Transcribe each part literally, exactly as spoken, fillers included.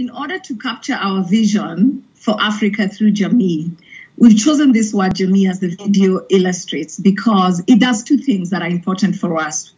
in order to capture our vision for Africa through Jamii, we've chosen this word Jamii, as the video illustrates, because it does two things that are important for us.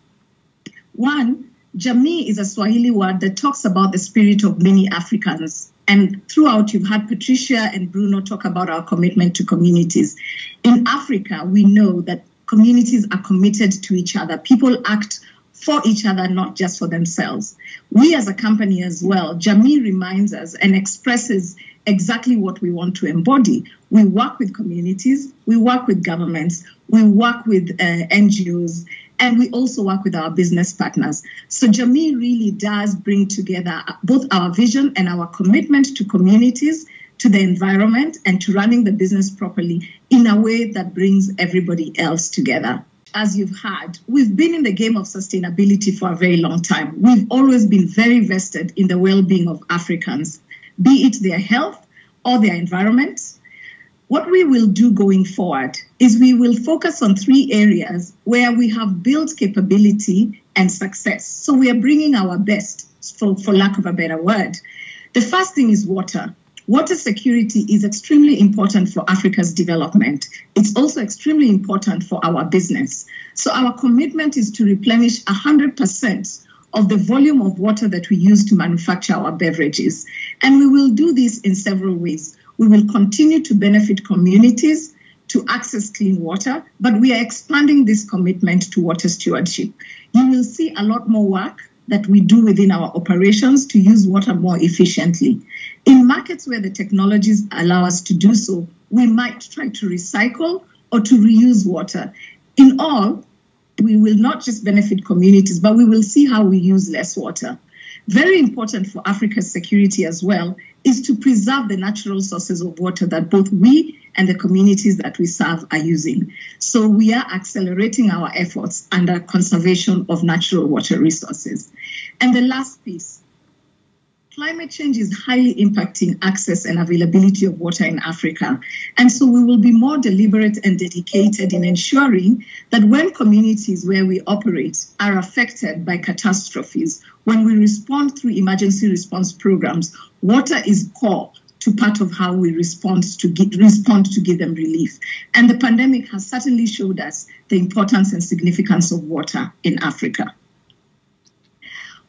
One, Jamii is a Swahili word that talks about the spirit of many Africans. And throughout, you've had Patricia and Bruno talk about our commitment to communities. In Africa, we know that communities are committed to each other. People act for each other, not just for themselves. We as a company as well, Jamii reminds us and expresses exactly what we want to embody. We work with communities, we work with governments, we work with uh, N G Os, and we also work with our business partners. So Jamii really does bring together both our vision and our commitment to communities, to the environment, and to running the business properly in a way that brings everybody else together. As you've heard, we've been in the game of sustainability for a very long time. We've always been very vested in the well-being of Africans, be it their health or their environment. What we will do going forward is we will focus on three areas where we have built capability and success. So we are bringing our best, for, for lack of a better word. The first thing is water. Water security is extremely important for Africa's development. It's also extremely important for our business. So our commitment is to replenish one hundred percent of the volume of water that we use to manufacture our beverages. And we will do this in several ways. We will continue to benefit communities to access clean water, but we are expanding this commitment to water stewardship. You will see a lot more work that we do within our operations to use water more efficiently. In markets where the technologies allow us to do so, we might try to recycle or to reuse water. In all, we will not just benefit communities, but we will see how we use less water. Very important for Africa's security as well is to preserve the natural sources of water that both we and the communities that we serve are using. So we are accelerating our efforts under conservation of natural water resources. And the last piece, climate change is highly impacting access and availability of water in Africa. And so we will be more deliberate and dedicated in ensuring that when communities where we operate are affected by catastrophes, when we respond through emergency response programs, water is core to part of how we respond to, get, respond to give them relief. And the pandemic has certainly showed us the importance and significance of water in Africa.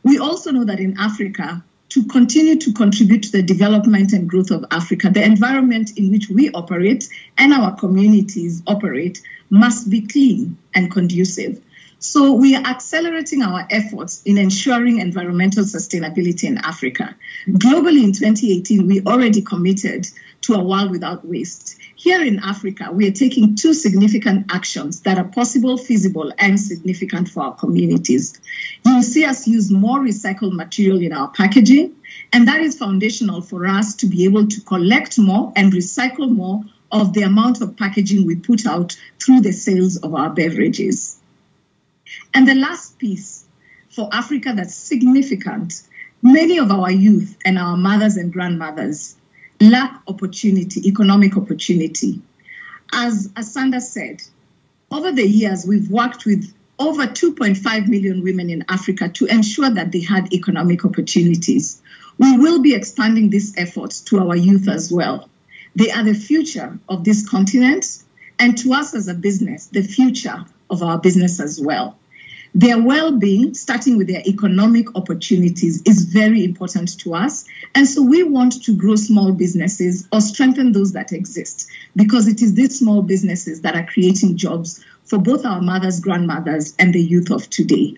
We also know that in Africa, to continue to contribute to the development and growth of Africa, the environment in which we operate and our communities operate must be clean and conducive. So we are accelerating our efforts in ensuring environmental sustainability in Africa. Globally, in twenty eighteen, we already committed to a world without waste. Here in Africa, we are taking two significant actions that are possible, feasible, and significant for our communities. You will see us use more recycled material in our packaging, and that is foundational for us to be able to collect more and recycle more of the amount of packaging we put out through the sales of our beverages. And the last piece for Africa that's significant, many of our youth and our mothers and grandmothers lack opportunity, economic opportunity. As Asanda said, over the years, we've worked with over two point five million women in Africa to ensure that they had economic opportunities. We will be expanding this effort to our youth as well. They are the future of this continent, and to us as a business, the future of our business as well. Their well-being, starting with their economic opportunities, is very important to us. And so we want to grow small businesses or strengthen those that exist, because it is these small businesses that are creating jobs for both our mothers, grandmothers, and the youth of today.